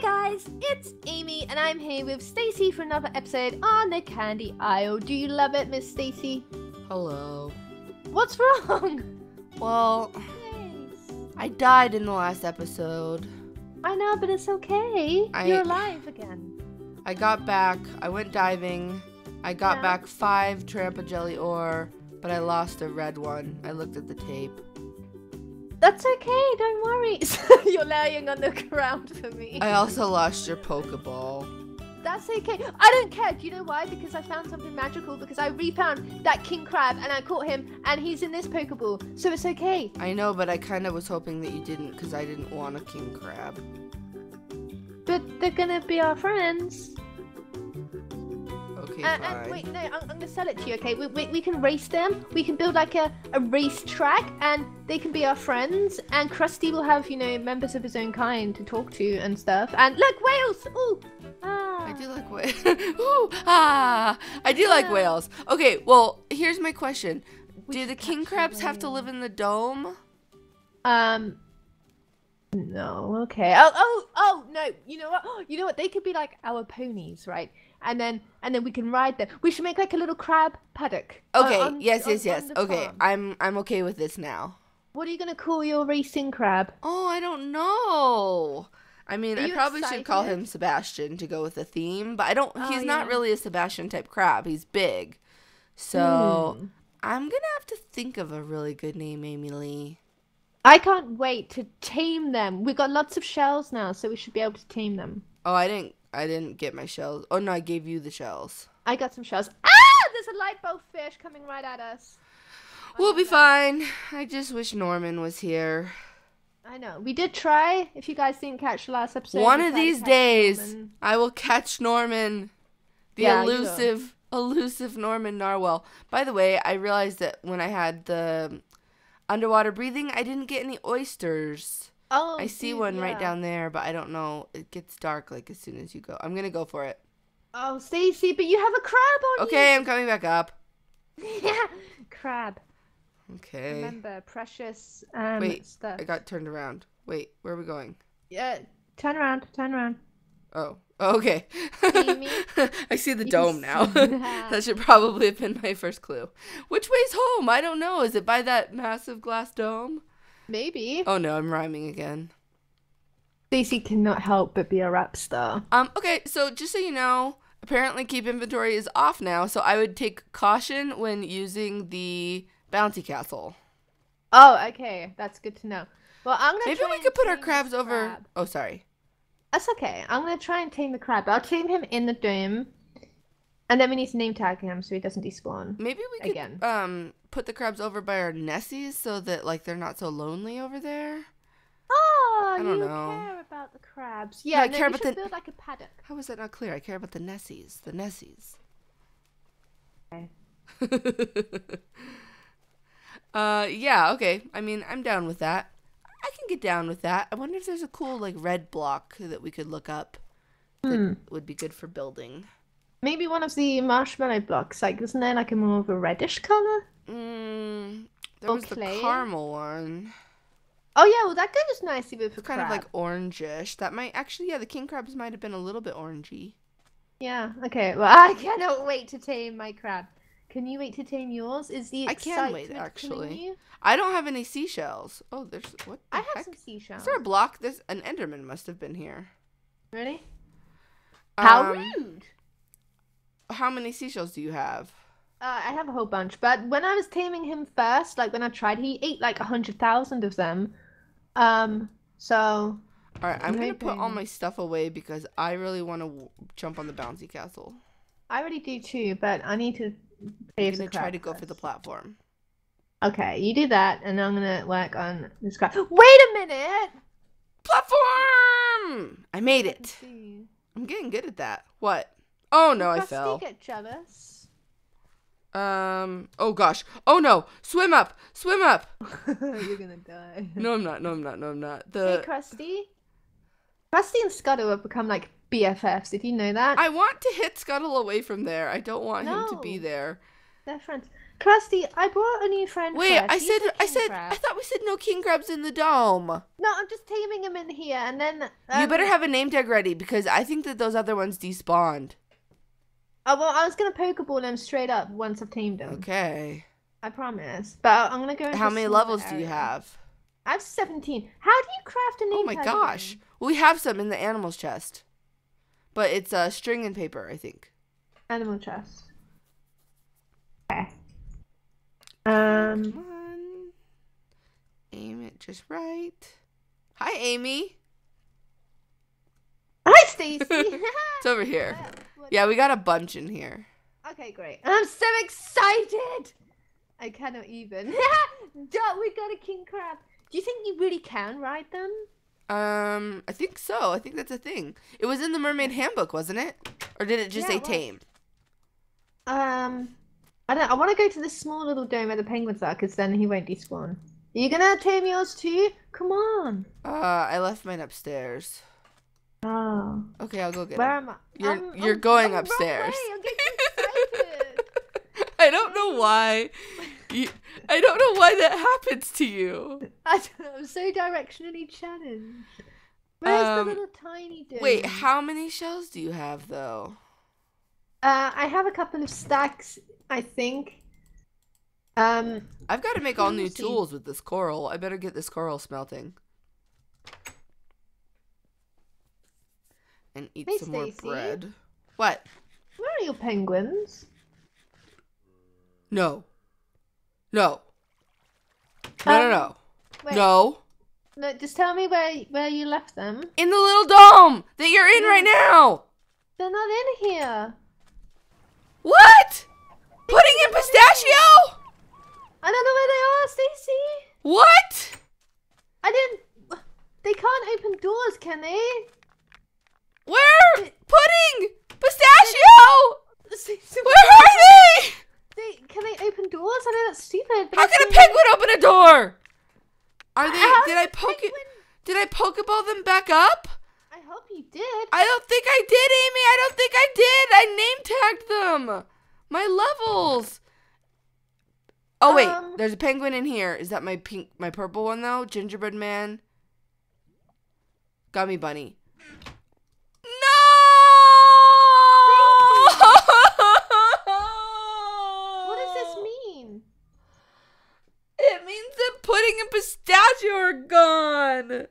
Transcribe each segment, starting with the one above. Hey guys, it's Amy and I'm here with Stacey for another episode on the Candy Isle. Do you love it, Miss Stacey? Hello. What's wrong? Well, yes. I died in the last episode. I know, but it's okay. You're alive again. I got back. I went diving. I got back 5 trampa jelly ore, but I lost a red one. I looked at the tape. That's okay, don't worry. You're lying on the ground for me. I also lost your Pokeball. That's okay. I don't care. Do you know why? Because I found something magical. Because I refound that King Crab and I caught him and he's in this Pokeball. So it's okay. I know, but I kind of was hoping that you didn't because I didn't want a King Crab. But they're going to be our friends. Okay, fine. Wait, no, I'm going to sell it to you, okay? We can race them. We can build like a race track and they can be our friends. And Krusty will have, you know, members of his own kind to talk to and stuff. And look, whales! Ooh! Ah. I do like whales. Ooh! Ah! I do like whales. Okay, well, here's my question. Do the king crabs have to live in the dome? No, okay. Oh, no. You know what? You know what? They could be like our ponies, right? And then we can ride them. We should make like a little crab paddock. Okay, yes. Okay, farm. I'm okay with this now. What are you going to call your racing crab? Oh, I don't know. I mean, I probably should call him Sebastian to go with the theme, but I don't he's not really a Sebastian type crab. He's big. So, I'm going to have to think of a really good name, Amy Lee. I can't wait to tame them. We've got lots of shells now, so we should be able to tame them. Oh, I didn't get my shells. Oh, no, I gave you the shells. I got some shells. Ah! There's a light bulb fish coming right at us. We'll be fine. I just wish Norman was here. I know. We did try. If you guys didn't catch the last episode. One of these days, I will catch Norman. The elusive Norman Narwhal. By the way, I realized that when I had the underwater breathing, I didn't get any oysters. Oh, I see one right down there, but I don't know. It gets dark like as soon as you go. I'm going to go for it. Oh, Stacey, but you have a crab on you. Okay, I'm coming back up. Yeah, crab. Okay. Remember, precious stuff. Wait, I got turned around. Wait, where are we going? Yeah, turn around. Oh, okay. Amy, I see the dome now. That should probably have been my first clue. Which way's home? I don't know. Is it by that massive glass dome? Maybe. Oh no, I'm rhyming again. Stacey cannot help but be a rap star. Okay, so just so you know, apparently keep inventory is off now, so I would take caution when using the bounty castle. Oh, okay. That's good to know. Well, I'm gonna maybe we could put our crabs over. Oh, sorry. That's okay. I'm gonna try and tame the crab. I'll tame him in the dome. And then we need to name tag him so he doesn't despawn. Maybe we could put the crabs over by our Nessies so that like they're not so lonely over there. Oh, I don't know. Care about the crabs. Yeah, I care about the build like a paddock. How is that not clear? I care about the Nessies. The Nessies. Okay. Yeah, okay. I mean, I'm down with that. I can get down with that. I wonder if there's a cool like red block that we could look up that would be good for building. Maybe one of the marshmallow blocks, like, isn't there like a more of a reddish color? There was the caramel one. Oh yeah, well that goes nicely with the crab. Kind of like orangish. That might actually, yeah, the king crabs might have been a little bit orangey. Yeah. Okay. Well, I cannot wait to tame my crab. Can you wait to tame yours? Is the excitement I can wait actually. I don't have any seashells. Oh, there's what? The heck? I have some seashells. Is there a block? There's an Enderman must have been here. Really? How rude. How many seashells do you have? I have a whole bunch, but when I was taming him first, like when I tried, he ate like 100,000 of them. So. All right, I'm gonna put all my stuff away because I really want to jump on the bouncy castle. I already do too, but I need to. I'm gonna try to go for the platform. Okay, you do that, and I'm gonna work on this crab. Wait a minute! Platform! I made it. I'm getting good at that. What? Oh no, I fell. Get jealous. Oh gosh. Oh no. Swim up. Swim up. You're gonna die. No, I'm not. No, I'm not. No, I'm not. Hey, Krusty. Krusty and Scuttle have become like BFFs. Did you know that? I want to hit Scuttle away from there. I don't want him to be there. They're friends. Krusty, I brought a new friend. Wait, first. I thought we said no king crabs in the dome. No, I'm just taming him in here, and then you better have a name tag ready because I think that those other ones despawned. Oh well, I was gonna pokeball him straight up once I've tamed him. Okay. I promise, but I'm gonna go. How many levels do you have? I have 17. How do you craft a name tag? Oh my gosh, well, we have some in the animals chest, but it's string and paper, I think. Animal chest. Okay. Come on. Aim it just right. Hi, Amy. Hi, Stacy. It's over here. Yeah, we got a bunch in here. Okay, great. I'm so excited. I cannot even. Dot, we got a king crab. Do you think you really can ride them? I think so. I think that's a thing. It was in the Mermaid Handbook, wasn't it? Or did it just say tame? I don't. I want to go to this small little dome where the penguins are, because then he won't despawn. Are you gonna tame yours too? Come on. I left mine upstairs. Oh. Okay, I'll go get it. Where am I? You're going upstairs. I'm getting excited. I don't know why. I don't know why that happens to you. I don't know. I'm so directionally challenged. Where's the little tiny dome? Wait, how many shells do you have though? I have a couple of stacks. I think. I've got to make all new tools with this coral. I better get this coral smelting. And eat some more bread. What? Where are your penguins? No. No. No. Wait. No. No, just tell me where you left them. In the little dome that you're in right now. They're not in here. What? Pudding and Pistachio? I don't know where they are, Stacy. What? I didn't... They can't open doors, can they? Where? Pudding! Pistachio! Stacy, where are they? Can they open doors? I know that's stupid. But how can a penguin open a door? Are they... Did I pokeball them back up? I hope you did. I don't think I did, Amy. I don't think I did. I name tagged them. My levels. Oh wait, there's a penguin in here. Is that my purple one though? Gingerbread man. Gummy bunny. No! What does this mean? It means that Pudding and Pistachio are gone.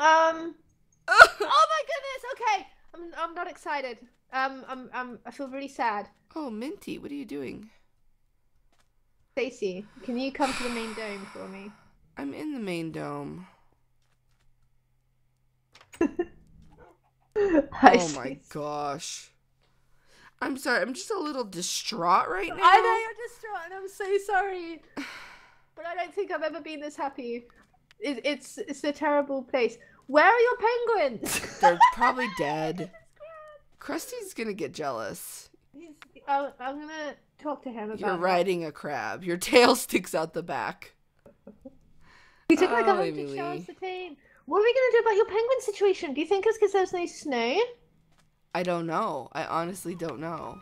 Oh my goodness. Okay, I'm not excited. I feel really sad. Oh, Minty, what are you doing? Stacy, can you come to the main dome for me? I'm in the main dome. Oh my gosh. I'm sorry, I'm just a little distraught right now. I know you're distraught and I'm so sorry. But I don't think I've ever been this happy. It's a terrible place. Where are your penguins? They're probably dead. Krusty's gonna get jealous. I'm gonna talk to him about You're riding that. A crab. Your tail sticks out the back. You took like 100 shells to tame. What are we gonna do about your penguin situation? Do you think it's because there's no snow? I don't know. I honestly don't know.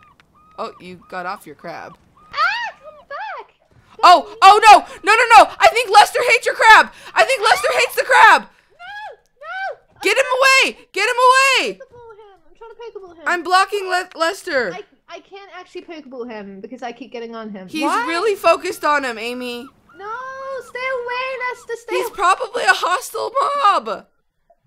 Oh, you got off your crab. Ah, come back! Oh, no! I think Lester hates your crab! I think Lester hates the crab! No! Get him away! Get him away! I'm blocking Lester. I can't actually pokeball him because I keep getting on him. He's really focused on him, Amy. No, stay away, Lester. Stay away. He's probably a hostile mob.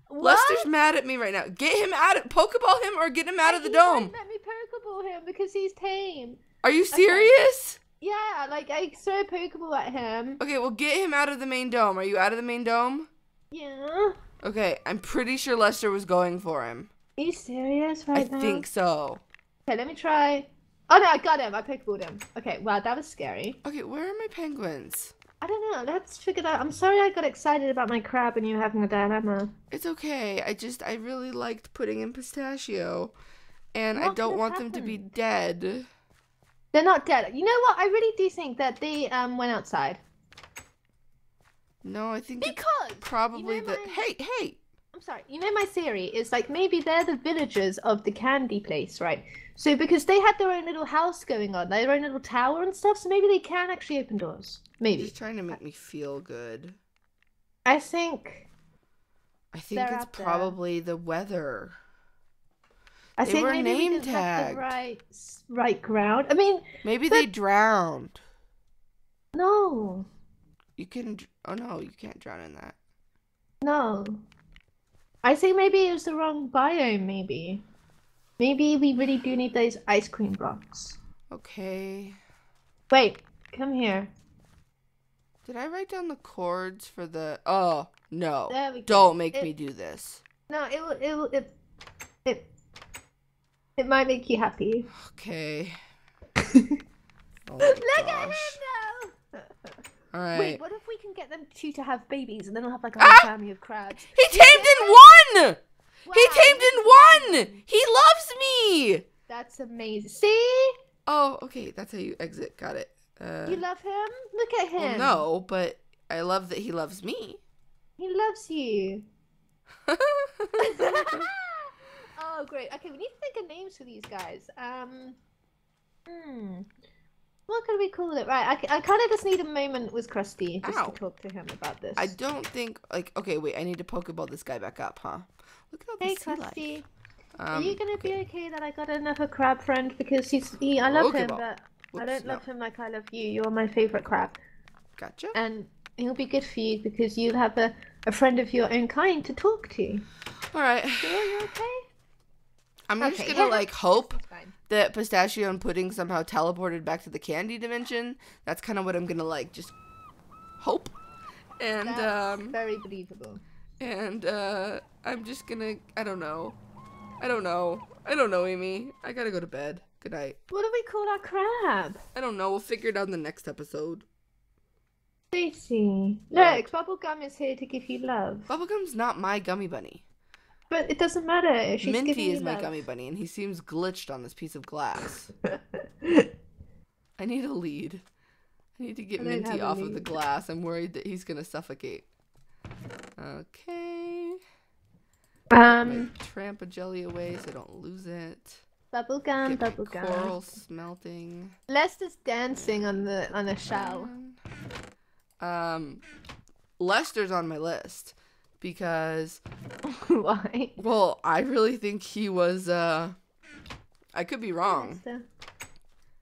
What? Lester's mad at me right now. Get him out of pokeball him or get him out of the dome. Won't let me pokeball him because he's tame. Are you serious? Okay. Yeah, like I throw a pokeball at him. Okay, well get him out of the main dome. Are you out of the main dome? Yeah. Okay, I'm pretty sure Lester was going for him. Are you serious right now? I think so. Okay, let me try. Oh no, I got him. I pokeballed him. Okay, wow, that was scary. Okay, where are my penguins? I don't know. Let's figure that out. I'm sorry I got excited about my crab and you having a dilemma. It's okay. I really liked Pudding in Pistachio. And I don't want them to be dead. They're not dead. You know what? I really do think that they went outside. No, I think it's probably the... Hey! I'm sorry, you know my theory is like maybe they're the villagers of the candy place, right? So because they had their own little house going on, their own little tower and stuff, so maybe they can actually open doors. Maybe. You're trying to make me feel good. I think it's probably the weather. I think maybe they didn't have the right ground. I mean, maybe they drowned. No. You can. Oh no, you can't drown in that. No. I think maybe it was the wrong biome, maybe. Maybe we really do need those ice cream blocks. Okay. Wait, come here. Did I write down the chords for the... Oh, no. There we go. Don't make me do this. No, it might make you happy. Okay. Oh, look at him now! All right. Wait, what if we can get them two to have babies and then we'll have like a whole family of crabs? He tamed in one! Wow. He tamed in one! He loves me! That's amazing. See? Oh, okay. That's how you exit. Got it. You love him? Look at him. Well, no, but I love that he loves me. He loves you. Oh, great. Okay, we need to think of names for these guys. What could we call it? Right, I kind of just need a moment with Krusty just to talk to him about this. I don't think, like, okay, wait, I need to Pokeball this guy back up, huh? Look at all this sea life. Hey, Krusty, are you going to be okay that I got another crab friend? Because I love him, but I don't love him like I love you. You're my favorite crab. Gotcha. And he'll be good for you because you'll have a friend of your own kind to talk to. All right. So are you okay? I'm just going to, like, hope that Pistachio and Pudding somehow teleported back to the candy dimension. That's kind of what I'm going to, like, just hope. And, that's very believable. And, I'm just going to, I don't know, Amy. I got to go to bed. Good night. What do we call our crab? I don't know. We'll figure it out in the next episode. Stacy. Look, Bubblegum is here to give you love. Bubblegum's not my gummy bunny. But it doesn't matter. She's Minty is my gummy bunny, and he seems glitched on this piece of glass. I need a lead. I need to get Minty off of the glass. I'm worried that he's going to suffocate. Okay. Tramp a jelly away so I don't lose it. Bubblegum, bubblegum. Coral smelting. Lester's dancing on a shell. Lester's on my list. Because why? Well, I really think he was I could be wrong.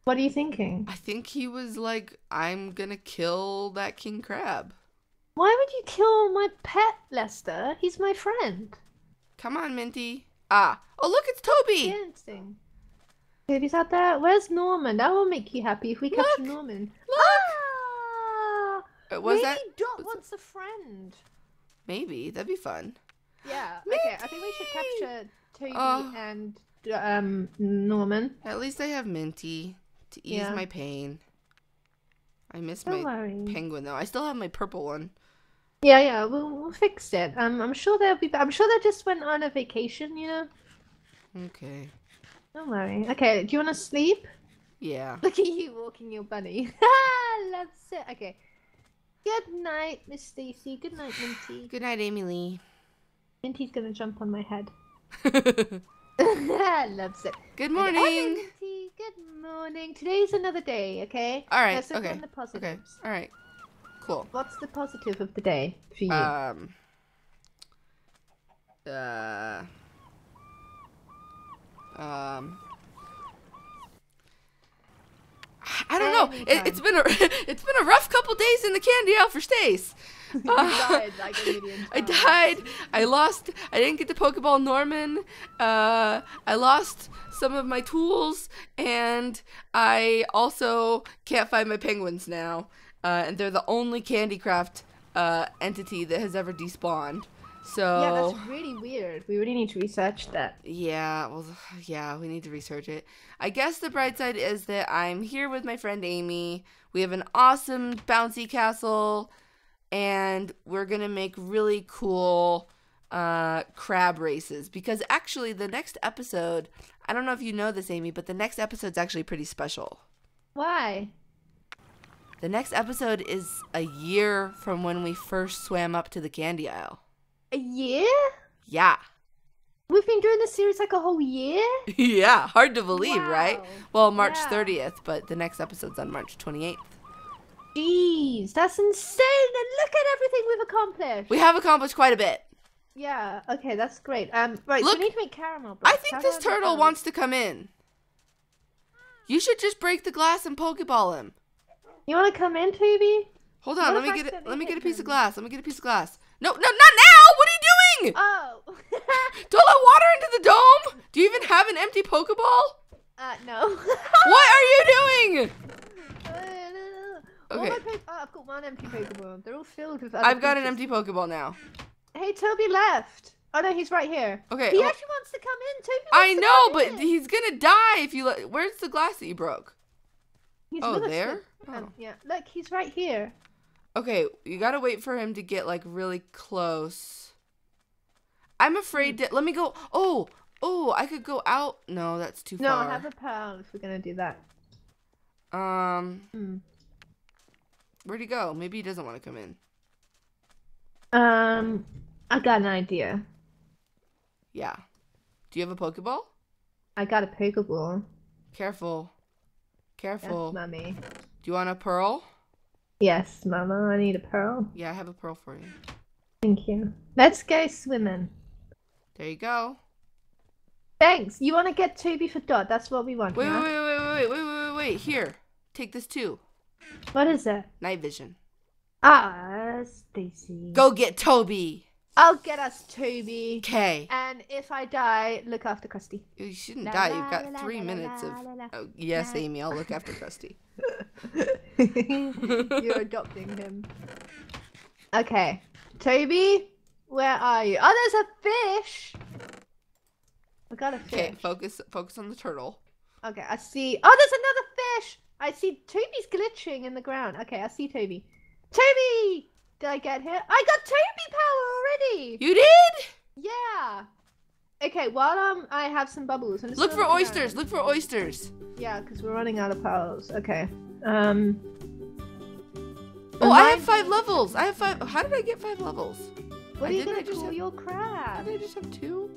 What are you thinking? I think he was like, I'm gonna kill that King Crab. Why would you kill my pet, Lester? He's my friend. Come on, Minty. Oh look, it's Toby! Dancing. Toby's out there. Where's Norman? That will make you happy if we catch Norman. Look! Maybe Dot wants a friend. Maybe that'd be fun. Yeah. Minty! Okay. I think we should capture Toby and Norman. At least I have Minty to ease my pain. I miss my penguin though. I still have my purple one. Yeah, yeah. We'll fix it. I'm sure they'll be. I'm sure they just went on a vacation. You know. Okay. Don't worry. Okay. Do you want to sleep? Yeah. Look at you walking your bunny. Loves it. Okay. Good night, Miss Stacy. Good night, Minty. Good night, Amy Lee. Minty's gonna jump on my head. Loves it. Good morning. Good morning, Minty. Good morning. Today's another day, okay? All right. Okay. On the positives. Okay. All right. Cool. What's the positive of the day for you? I don't know. It's been a rough couple days in the Candy Isle for Stace. Died like a million times. I died. I lost. I didn't get the Pokeball Norman. I lost some of my tools, and I also can't find my penguins now. And they're the only Candy Craft entity that has ever despawned. So yeah, that's really weird. We really need to research that. Yeah, well, yeah, we need to research it. I guess the bright side is that I'm here with my friend Amy. We have an awesome bouncy castle, and we're gonna make really cool crab races. Because actually, the next episode, I don't know if you know this, Amy, but the next episode's actually pretty special. Why? The next episode is a year from when we first swam up to the Candy Isle. A year? Yeah. We've been doing this series like a whole year? Yeah, hard to believe, wow. Right? Well, March 30th, but the next episode's on March 28th. Jeez, that's insane! And look at everything we've accomplished! We have accomplished quite a bit. Yeah, okay, that's great. Right, look, so we need to make caramel bread. I think this turtle wants to come in. You should just break the glass and Pokeball him. You want to come in, Toby? Hold on, let me get a piece of glass. No, no, not now! What are you doing? Oh. Don't let water into the dome! Do you even have an empty Pokeball? No. What are you doing? Okay. I've got one empty Pokeball. They're all filled with other I've got an empty Pokeball now. Hey, Toby left. Oh, no, he's right here. Okay. He actually wants to come in. Toby I know, but he's going to die if you let... Where's the glass that you broke? He's yeah, look, he's right here. Okay, you gotta wait for him to get, like, really close. I'm afraid to... Let me go... Oh, I could go out. No, that's too far. No, I have a pearl if we're gonna do that. Where'd he go? Maybe he doesn't want to come in. I got an idea. Yeah. Do you have a Pokeball? I got a Pokeball. Careful. Careful. Yes, Mommy. Do you want a pearl? Yes, Mama, I need a pearl. Yeah, I have a pearl for you. Thank you. Let's go swimming. There you go. Thanks. You want to get Toby for Dot. That's what we want. Wait. Here. Take this too. What is it? Night vision. Ah, Stacy. Go get Toby. I'll get us Toby. Okay. And if I die, look after Krusty. You shouldn't die. You've got 3 minutes of... Oh, yes, Amy, I'll look after Krusty. You're adopting him. Okay. Toby, where are you? Oh, there's a fish. I got a fish. Okay, focus on the turtle. Okay, I see... Oh, there's another fish. I see Toby's glitching in the ground. Okay, I see Toby. Toby! Did I get hit? I got Toby power already! You did? Yeah. Okay, while I have some bubbles. Look for oysters! Look for oysters! Yeah, because we're running out of pearls. Okay. Oh, I have 5 levels! I have 5. How did I get 5 levels? What are you gonna call your crab? Did I just have 2?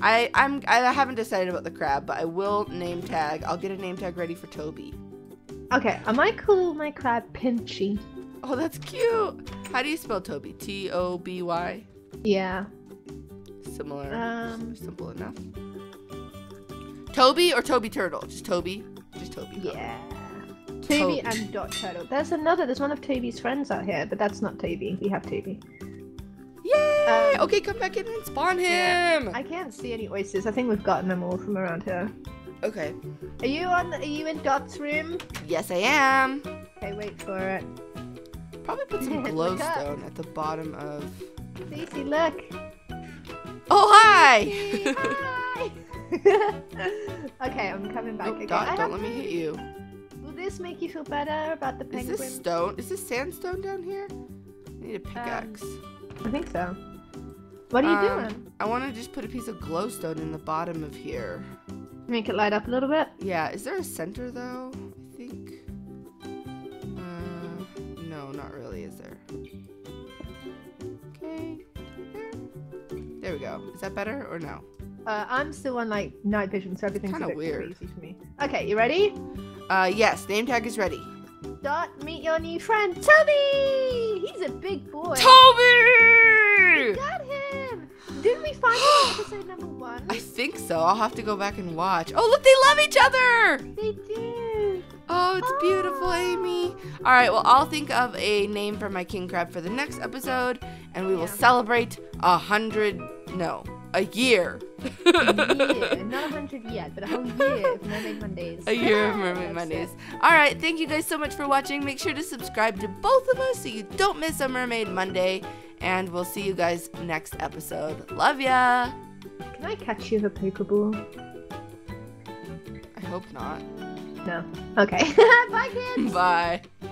I haven't decided about the crab, but I will name tag. I'll get a name tag ready for Toby. Okay, I might call my crab Pinchy. Oh, that's cute. How do you spell Toby? T-O-B-Y? Yeah. Similar. Simple enough. Toby or Toby Turtle? Just Toby. Just Toby. Yeah. Toby and Dot Turtle. There's another. There's one of Toby's friends out here, but that's not Toby. We have Toby. Yay! Okay, come back in and spawn him. Yeah. I can't see any oysters. I think we've gotten them all from around here. Okay. Are you in Dot's room? Yes, I am. Okay, wait for it. Probably put some glowstone at the bottom of... Stacey, look! Oh, hi! Stacey, hi! Okay, I'm coming back again. Dot, don't let me hit you. Will this make you feel better about the penguin? Is this stone? Is this sandstone down here? I need a pickaxe. I think so. What are you doing? I want to just put a piece of glowstone in the bottom of here. Make it light up a little bit? Yeah, is there a center though? No, not really, is there? Okay. There we go. Is that better or no? I'm still on, like, night vision, so everything's kind of weird. Easy for me. Okay, you ready? Yes. Name tag is ready. Dot, meet your new friend, Toby! He's a big boy. Toby! We got him! Didn't we find him in episode number 1? I think so. I'll have to go back and watch. Oh, look, they love each other! They do. Oh, it's beautiful, Amy. All right, well, I'll think of a name for my king crab for the next episode, and we will celebrate 100 no, a year. A year. Not 100 yet, but a whole year of Mermaid Mondays. A year of Mermaid Mondays. All right, thank you guys so much for watching. Make sure to subscribe to both of us so you don't miss a Mermaid Monday, and we'll see you guys next episode. Love ya. Can I catch you with a Pokeball? I hope not. No. Okay. Bye, kids. Bye.